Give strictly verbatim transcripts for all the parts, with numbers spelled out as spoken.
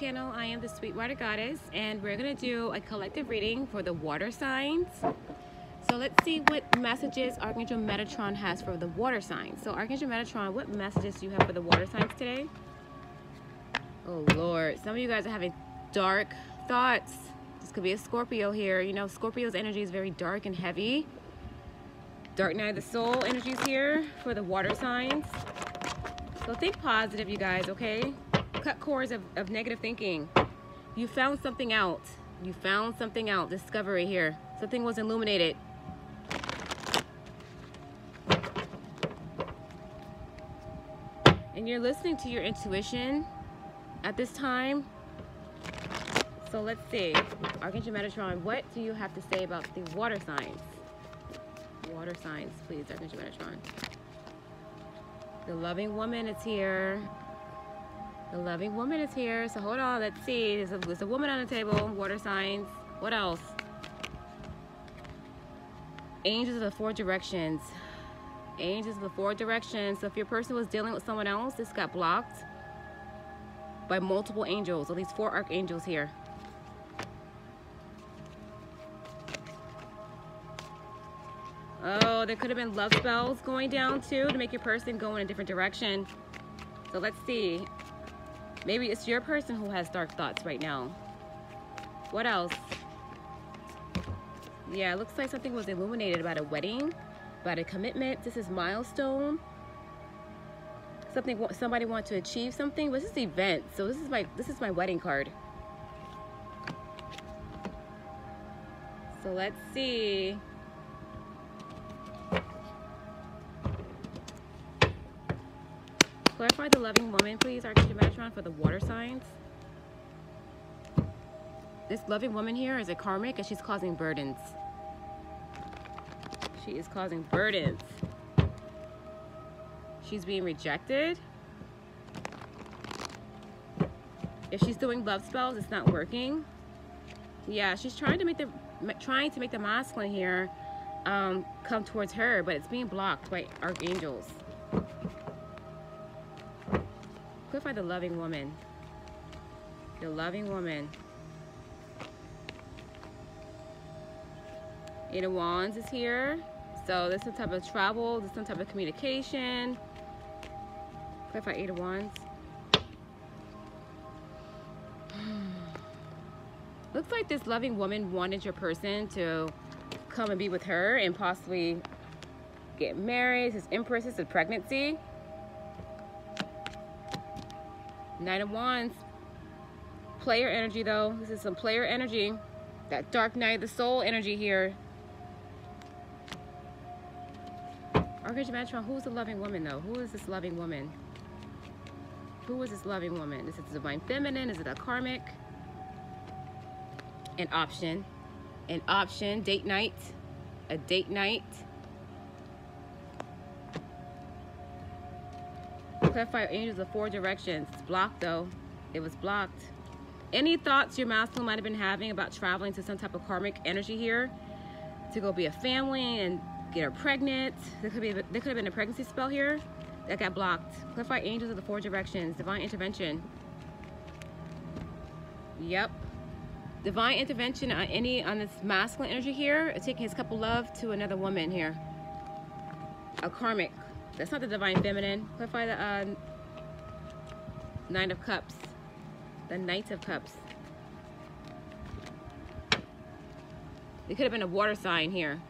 channel. I am the Sweet Water Goddess, and we're going to do a collective reading for the water signs. So let's see what messages Archangel Metatron has for the water signs. So Archangel Metatron, what messages do you have for the water signs today? Oh Lord, some of you guys are having dark thoughts. This could be a Scorpio here. You know, Scorpio's energy is very dark and heavy. Dark night of the soul energy is here for the water signs. So think positive, you guys, okay? Cut cords of, of negative thinking. You found something out. You found something out. Discovery here. Something was illuminated. And you're listening to your intuition at this time. So let's see. Archangel Metatron, what do you have to say about the water signs? Water signs, please, Archangel Metatron. The loving woman is here. The loving woman is here. So hold on, let's see. There's a, there's a woman on the table. Water signs. What else? Angels of the four directions. Angels of the four directions. So if your person was dealing with someone else, this got blocked by multiple angels, at least four archangels here. Oh, there could have been love spells going down too to make your person go in a different direction. So let's see. Maybe it's your person who has dark thoughts right now. What else? Yeah, it looks like something was illuminated about a wedding, about a commitment. This is milestone. Something somebody wants to achieve something. This is event. So this is my this is my wedding card. So let's see. Clarify the loving woman, please, Archangel Metatron, for the water signs. This loving woman here is a karmic, and she's causing burdens. She is causing burdens. She's being rejected. If she's doing love spells, it's not working. Yeah, she's trying to make the trying to make the masculine here um, come towards her, but it's being blocked by archangels. Clarify the loving woman. The loving woman. Eight of Wands is here. So there's some type of travel, there's some type of communication. Clarify Eight of Wands. Looks like this loving woman wanted your person to come and be with her and possibly get married. This Empress is a pregnancy. Nine of Wands, player energy though. This is some player energy. That dark night of the soul energy here. Archangel Metatron, who's the loving woman though? Who is this loving woman? Who is this loving woman? Is it the divine feminine? Is it a karmic? An option. An option. Date night. A date night. Clarify angels of four directions. It's blocked though. It was blocked. Any thoughts your masculine might have been having about traveling to some type of karmic energy here to go be a family and get her pregnant. There could be there could have been a pregnancy spell here that got blocked. Clarify angels of the four directions. Divine intervention. Yep. Divine intervention on any on this masculine energy here, taking his cup of love to another woman here. A karmic. That's not the divine feminine. Clarify the uh, Nine of Cups. The Knight of Cups. It could have been a water sign here.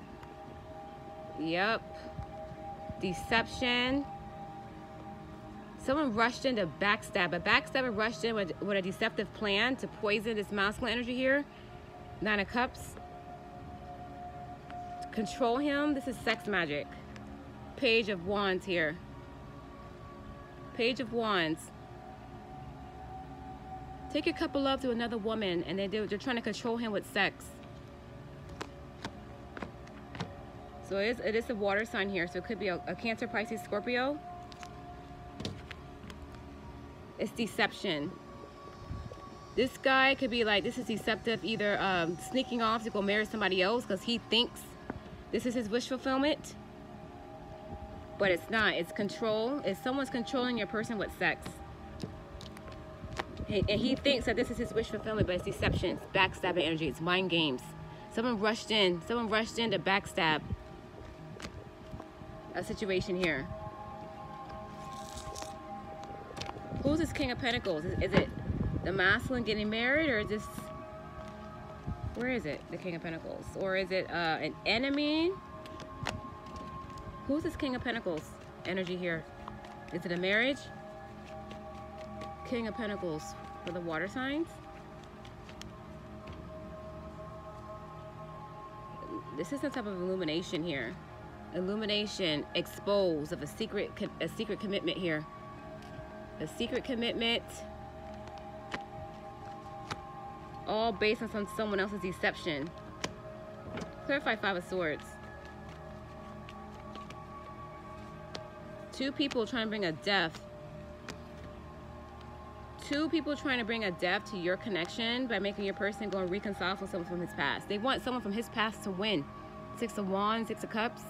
Yep. Deception. Someone rushed in to backstab. A backstabber rushed in with, with a deceptive plan to poison this masculine energy here. Nine of Cups. Control him. This is sex magic. Page of Wands here. Page of Wands. Take your cup of love to another woman, and they do, they're trying to control him with sex. So it is, it is a water sign here, so it could be a, a Cancer, Pisces, Scorpio. It's deception. This guy could be like, this is deceptive, either um, sneaking off to go marry somebody else because he thinks this is his wish fulfillment. But it's not. It's control. It's someone's controlling your person with sex. And he thinks that this is his wish fulfillment, but it's deceptions, backstabbing energy, it's mind games. Someone rushed in. Someone rushed in to backstab a situation here. Who's this King of Pentacles? Is, is it the masculine getting married, or is this... Where is it? The King of Pentacles. Or is it uh, an enemy? Who's this King of Pentacles energy here? Is it a marriage? King of Pentacles for the water signs. This is some type of illumination here. Illumination, expose of a secret, a secret commitment here. A secret commitment. All based on some, someone else's deception. Clarify Five of Swords. Two people trying to bring a death. Two people trying to bring a death to your connection by making your person go and reconcile with someone from his past. They want someone from his past to win. Six of Wands, Six of Cups.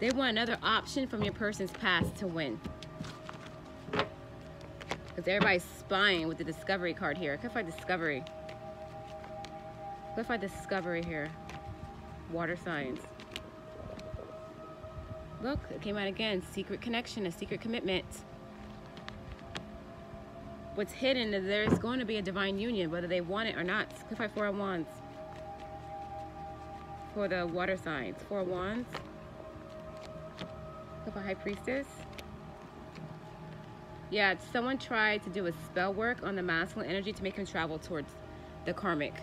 They want another option from your person's past to win. Because everybody's spying with the Discovery card here. Clarify Discovery. Clarify Discovery here. Water signs. Look, it came out again. Secret connection, a secret commitment. What's hidden is there's going to be a divine union, whether they want it or not. Clarify Four of Wands for the water signs. Four of Wands. Clarify High Priestess. Yeah, someone tried to do a spell work on the masculine energy to make him travel towards the karmic.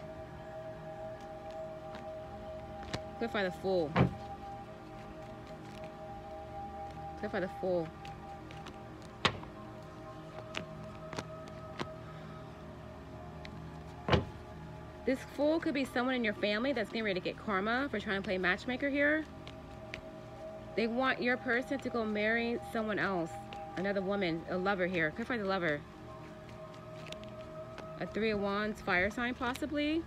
Clarify the Fool. Clarify the Fool. This Fool could be someone in your family that's getting ready to get karma for trying to play matchmaker here. They want your person to go marry someone else, another woman, a lover here. Could find a lover. A Three of Wands, fire sign possibly.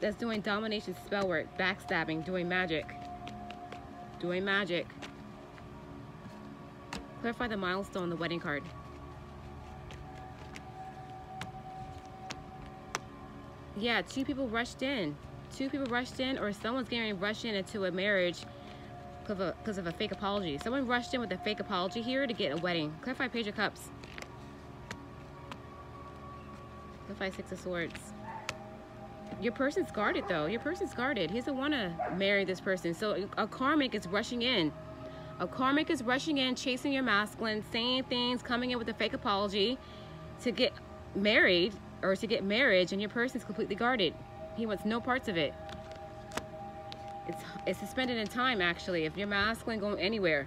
That's doing domination, spell work, backstabbing, doing magic. Doing magic. Clarify the milestone, the wedding card. Yeah, two people rushed in. Two people rushed in, or someone's getting rushed in into a marriage because of a, because of a fake apology. Someone rushed in with a fake apology here to get a wedding. Clarify Page of Cups. Clarify Six of Swords. Your person's guarded, though. Your person's guarded. He doesn't want to marry this person. So a karmic is rushing in. A karmic is rushing in, chasing your masculine, saying things, coming in with a fake apology to get married, or to get marriage, and your person's completely guarded. He wants no parts of it. It's, it's suspended in time, actually, if your masculine going anywhere.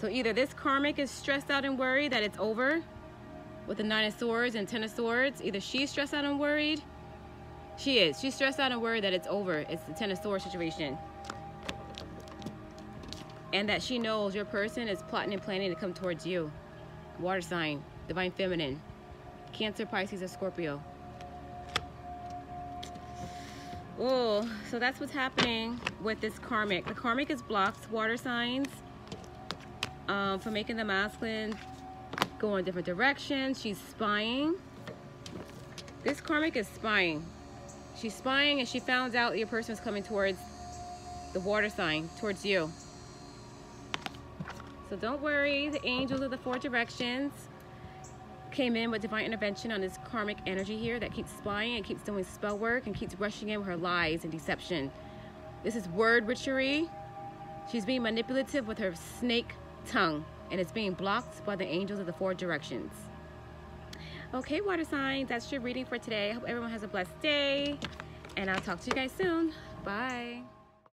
So either this karmic is stressed out and worried that it's over with the Nine of Swords and Ten of Swords. Either she's stressed out and worried. She is. She's stressed out and worried that it's over. It's the Ten of Swords situation. And that she knows your person is plotting and planning to come towards you. Water sign. Divine Feminine. Cancer, Pisces, or Scorpio. Oh, so that's what's happening with this karmic. The karmic is blocked, water signs, um, for making the masculine go in different directions. She's spying. This karmic is spying. She's spying, and she found out your person is coming towards the water sign, towards you. So don't worry, the angels of the four directions came in with divine intervention on this karmic energy here that keeps spying and keeps doing spell work and keeps rushing in with her lies and deception. This is word witchery. She's being manipulative with her snake tongue, and it's being blocked by the angels of the four directions. Okay, water signs, that's your reading for today. I hope everyone has a blessed day, and I'll talk to you guys soon. Bye.